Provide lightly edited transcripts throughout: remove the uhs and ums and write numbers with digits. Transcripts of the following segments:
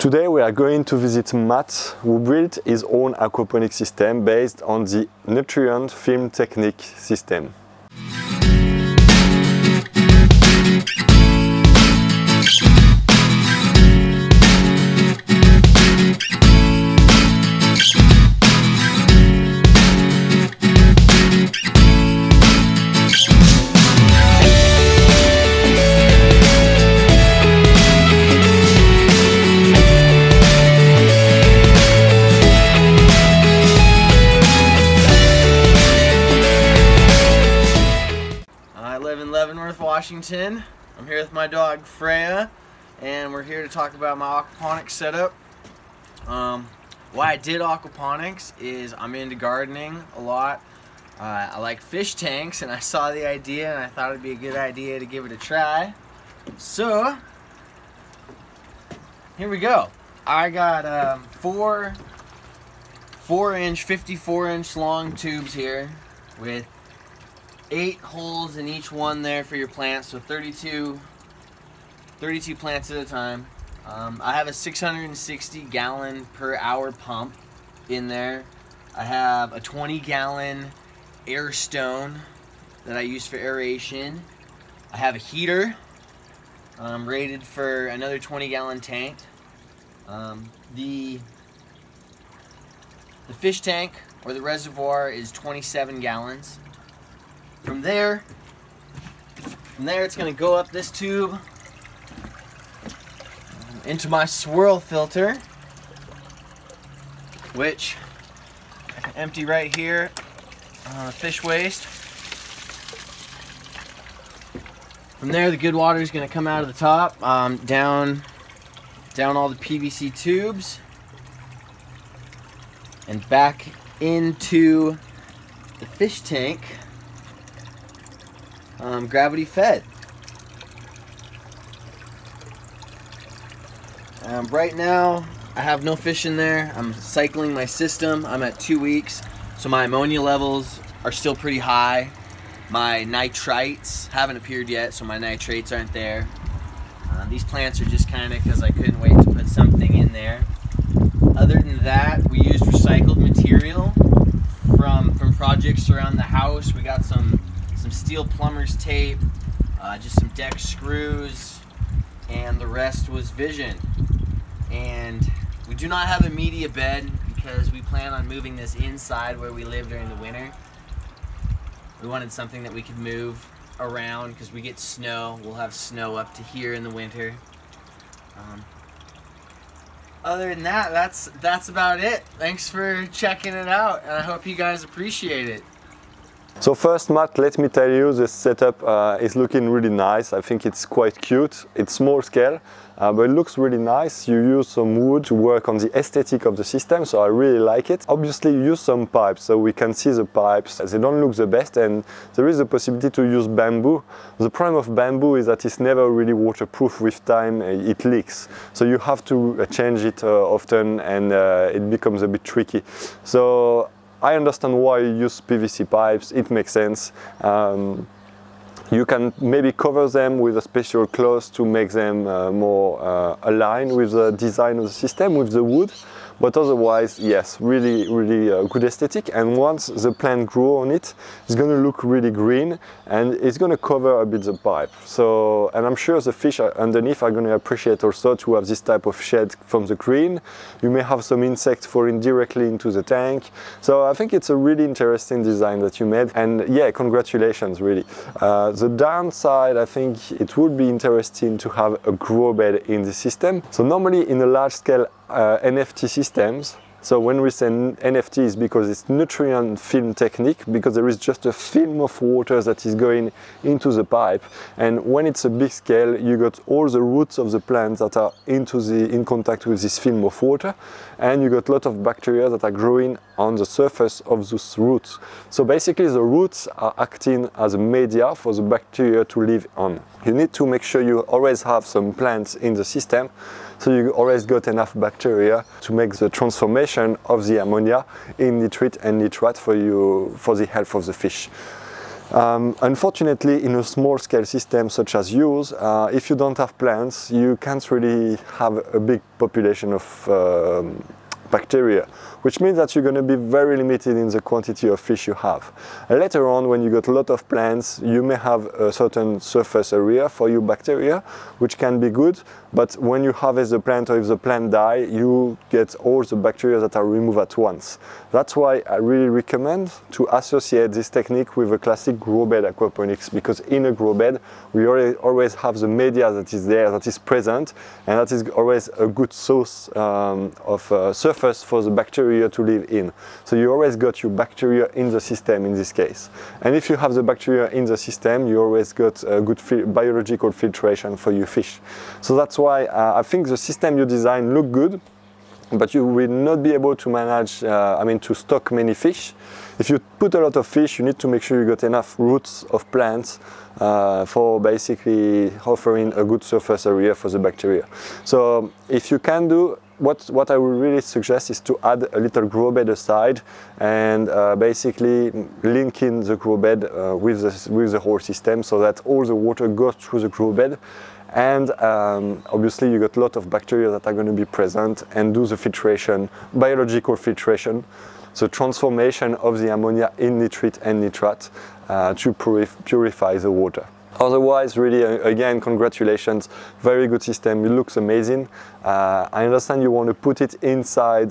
Today we are going to visit Matt, who built his own aquaponic system based on the Nutrient Film Technique system. Washington. I'm here with my dog Freya, and we're here to talk about my aquaponics setup. Why I did aquaponics is I'm into gardening a lot. I like fish tanks, and I saw the idea, and I thought it'd be a good idea to give it a try. So here we go. I got four-inch, 54-inch long tubes here with 8 holes in each one there for your plants, so 32 plants at a time. I have a 660 gallon per hour pump in there. I have a 20 gallon air stone that I use for aeration. I have a heater rated for another 20 gallon tank. The fish tank or the reservoir is 27 gallons. From there it's going to go up this tube into my swirl filter, which I can empty right here on the fish waste. From there the good water is going to come out of the top, down all the PVC tubes and back into the fish tank. Gravity fed. Right now I have no fish in there. I'm cycling my system. I'm at 2 weeks, so my ammonia levels are still pretty high. My nitrites haven't appeared yet, so my nitrates aren't there. These plants are just kind of because I couldn't wait to put something in there. Other than that, we used recycled material from projects around the house. We got some steel plumber's tape, just some deck screws, and the rest was vision. And we do not have a media bed because we plan on moving this inside where we live during the winter. We wanted something that we could move around because we get snow. We'll have snow up to here in the winter. Other than that, that's about it. Thanks for checking it out, and I hope you guys appreciate it. So first, Matt, let me tell you, this setup is looking really nice. I think it's quite cute. It's small scale, but it looks really nice. You use some wood to work on the aesthetic of the system, so I really like it. Obviously, you use some pipes, so we can see the pipes. They don't look the best, and there is a possibility to use bamboo. The problem of bamboo is that it's never really waterproof. With time, it leaks. So you have to change it often, and it becomes a bit tricky. So I understand why you use PVC pipes, it makes sense. You can maybe cover them with a special cloth to make them more aligned with the design of the system, with the wood. But otherwise, yes, really good aesthetic. And once the plant grows on it, it's going to look really green, and it's going to cover a bit the pipe. So, and I'm sure the fish underneath are going to appreciate also to have this type of shade from the green. You may have some insects falling directly into the tank. So I think it's a really interesting design that you made. And yeah, congratulations, really. The downside, I think it would be interesting to have a grow bed in the system. So normally in a large scale NFT systems, so when we say NFT is because it's nutrient film technique, because there is just a film of water that is going into the pipe. And when it's a big scale, you got all the roots of the plants that are in contact with this film of water, and you got a lot of bacteria that are growing on the surface of those roots. So basically the roots are acting as a media for the bacteria to live on. You need to make sure you always have some plants in the system, so you always got enough bacteria to make the transformation of the ammonia in nitrite and nitrate for the health of the fish. Unfortunately, in a small scale system such as yours, if you don't have plants, you can't really have a big population of bacteria, which means that you're going to be very limited in the quantity of fish you have. Later on, when you got a lot of plants, you may have a certain surface area for your bacteria, which can be good, but when you harvest the plant or if the plant dies, you get all the bacteria that are removed at once. That's why I really recommend to associate this technique with a classic grow bed aquaponics, because in a grow bed, we always have the media that is there, that is present, and that is always a good source of surface for the bacteria to live in. So you always got your bacteria in the system in this case. And if you have the bacteria in the system, you always got a good biological filtration for your fish. So that's why I think the system you design look good, but you will not be able to manage, to stock many fish. If you put a lot of fish, you need to make sure you got enough roots of plants for basically offering a good surface area for the bacteria. So if you can do, what I would really suggest is to add a little grow bed aside and basically link in the grow bed with the whole system so that all the water goes through the grow bed. And obviously you got a lot of bacteria that are going to be present and do the filtration, biological filtration, so transformation of the ammonia in nitrate and nitrate to purify the water. Otherwise, really, again, congratulations, very good system, it looks amazing. I understand you want to put it inside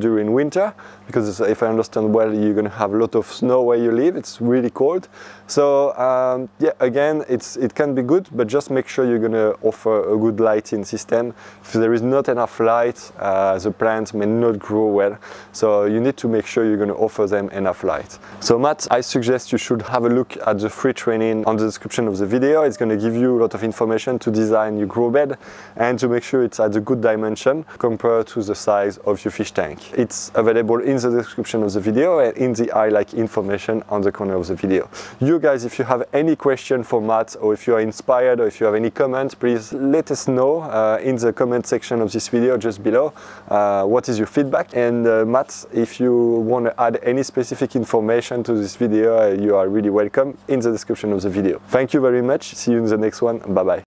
during winter, because if I understand well, you're going to have a lot of snow where you live, it's really cold. So yeah, again, it can be good, but just make sure you're going to offer a good lighting system. If there is not enough light, the plants may not grow well, so you need to make sure you're going to offer them enough light. So Matt, I suggest you should have a look at the free training on the description of the video. It's going to give you a lot of information to design your grow bed and to make sure it's at a good dimension compared to the size of your fish tank. It's available in the description of the video and in the I like information on the corner of the video. You guys, if you have any question for Matt, or if you are inspired, or if you have any comments, please let us know in the comment section of this video just below what is your feedback. And Matt, if you want to add any specific information to this video, you are really welcome in the description of the video. Thank you very much. See you in the next one. Bye bye.